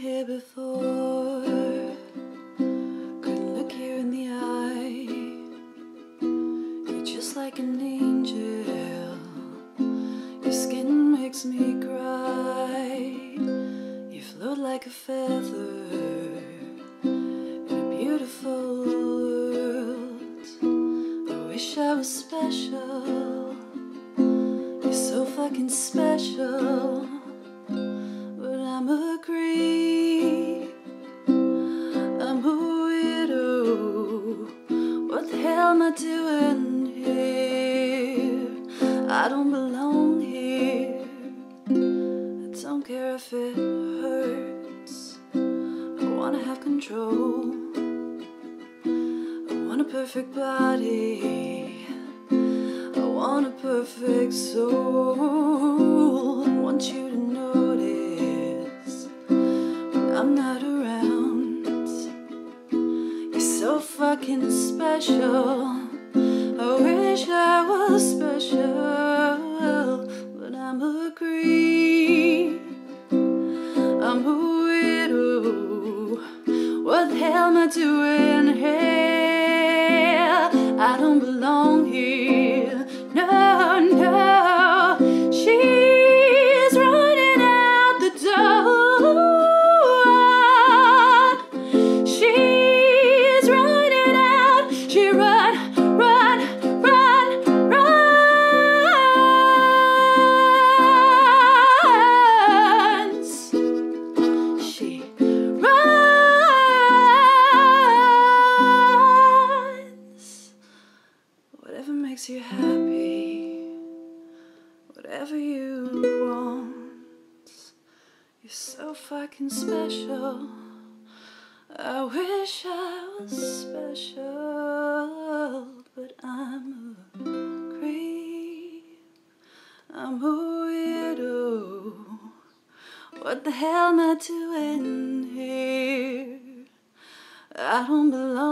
here before, couldn't look you in the eye. You're just like an angel, your skin makes me cry. You float like a feather in a beautiful world. I wish I was special, you're so fucking special. I'm a creep, I'm a widow. What the hell am I doing here? I don't belong here. I don't care if it hurts. I wanna have control. I want a perfect body, I want a perfect soul. I want you to notice I'm not around. You're so fucking special. I wish I was special, but I'm a creep, I'm a widow. What the hell am I doing here? I don't belong here. No, no. She's running out the door. Makes you happy, whatever you want. You're so fucking special. I wish I was special, but I'm a creep, I'm a widow. What the hell am I doing here? I don't belong.